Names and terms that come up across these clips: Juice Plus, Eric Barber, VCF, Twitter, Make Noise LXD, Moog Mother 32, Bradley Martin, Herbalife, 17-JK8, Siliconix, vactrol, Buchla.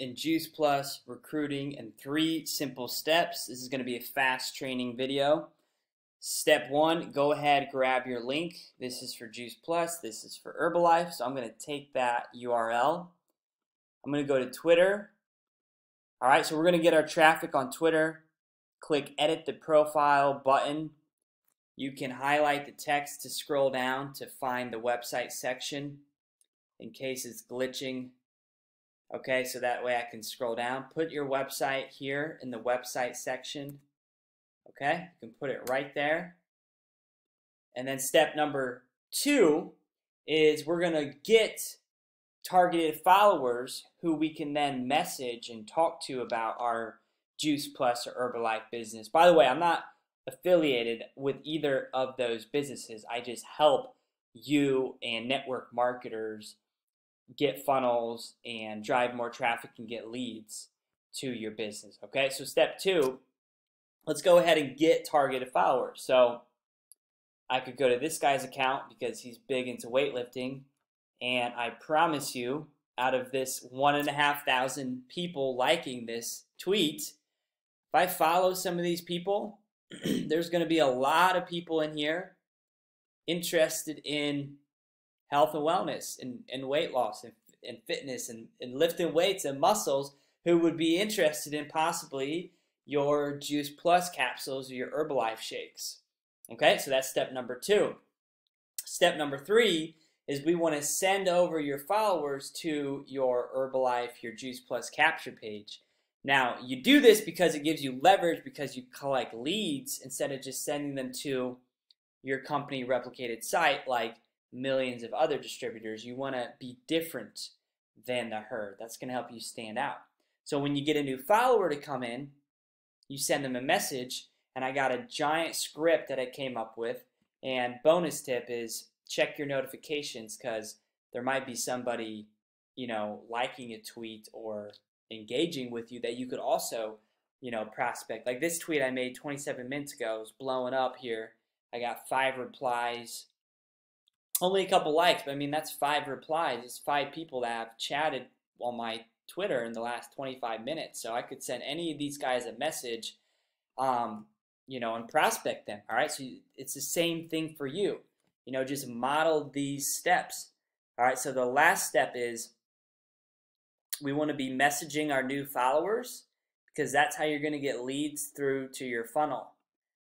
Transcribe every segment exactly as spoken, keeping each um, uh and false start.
in Juice Plus recruiting in three simple steps. This is going to be a fast training video. Step one, go ahead, grab your link. This is for Juice Plus. This is for Herbalife. So I'm going to take that U R L. I'm going to go to Twitter. All right, so we're going to get our traffic on Twitter. Click edit the profile button. You can highlight the text to scroll down to find the website section in case it's glitching. Okay, so that way I can scroll down. Put your website here in the website section. Okay, you can put it right there. And then step number two is we're going to get targeted followers who we can then message and talk to about our Juice Plus or Herbalife business. By the way, I'm not affiliated with either of those businesses. I just help you and network marketers get funnels and drive more traffic and get leads to your business. Okay, so step two, let's go ahead and get targeted followers. So I could go to this guy's account because he's big into weightlifting, and I promise you, out of this one and a half thousand people liking this tweet, if I follow some of these people, there's going to be a lot of people in here interested in health and wellness and, and weight loss and, and fitness and, and lifting weights and muscles who would be interested in possibly your Juice Plus capsules or your Herbalife shakes. Okay, so that's step number two. Step number three is we want to send over your followers to your Herbalife, your Juice Plus capture page. Now, you do this because it gives you leverage, because you collect leads instead of just sending them to your company replicated site like millions of other distributors. You want to be different than the herd. That's going to help you stand out. So when you get a new follower to come in, you send them a message, and I got a giant script that I came up with. And bonus tip is check your notifications, because there might be somebody, you know, liking a tweet or engaging with you that you could also, you know, prospect. Like this tweet I made twenty-seven minutes ago, it was blowing up here. I got five replies, only a couple likes, but I mean, that's five replies. It's five people that have chatted on my Twitter in the last twenty-five minutes. So I could send any of these guys a message, um, you know, and prospect them. All right. So it's the same thing for you, you know, just model these steps. All right. So the last step is we want to be messaging our new followers, because that's how you're going to get leads through to your funnel.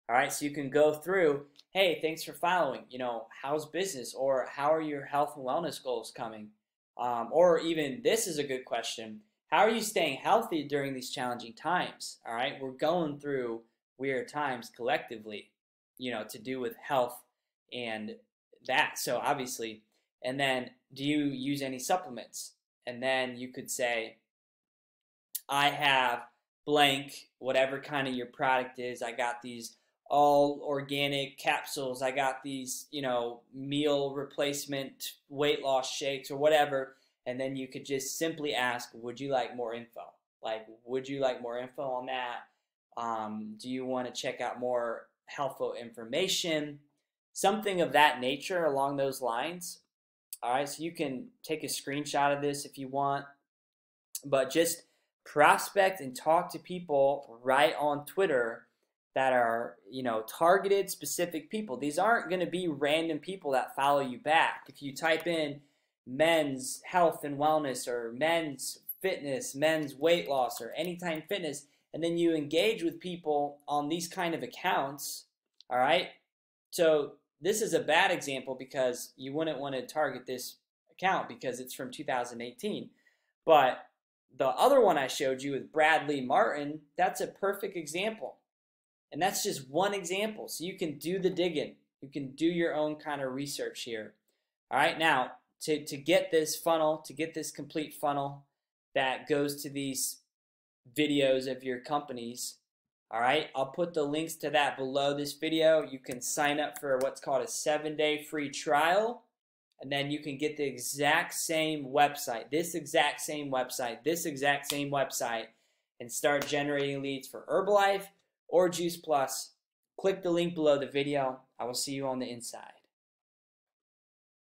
All right, so you can go through, hey, thanks for following, you know, how's business, or how are your health and wellness goals coming? Um, or even, this is a good question, how are you staying healthy during these challenging times? All right, we're going through weird times collectively, you know, to do with health and that. So obviously, and then do you use any supplements? And then you could say, I have blank, whatever kind of your product is. I got these all organic capsules. I got these, you know, meal replacement weight loss shakes or whatever. And then you could just simply ask, would you like more info? Like, would you like more info on that? Um, do you want to check out more helpful information? Something of that nature along those lines. All right, so you can take a screenshot of this if you want, but just prospect and talk to people right on Twitter that are, you know, targeted specific people. These aren't going to be random people that follow you back. If you type in men's health and wellness or men's fitness, men's weight loss or anytime fitness, and then you engage with people on these kind of accounts, all right? So this is a bad example because you wouldn't want to target this account because it's from two thousand eighteen. But the other one I showed you with Bradley Martin, that's a perfect example. And that's just one example. So you can do the digging. You can do your own kind of research here. All right, now to, to get this funnel, to get this complete funnel that goes to these videos of your companies, all right, I'll put the links to that below this video. You can sign up for what's called a seven day free trial, and then you can get the exact same website, this exact same website, this exact same website, and start generating leads for Herbalife or Juice Plus. Click the link below the video. I will see you on the inside.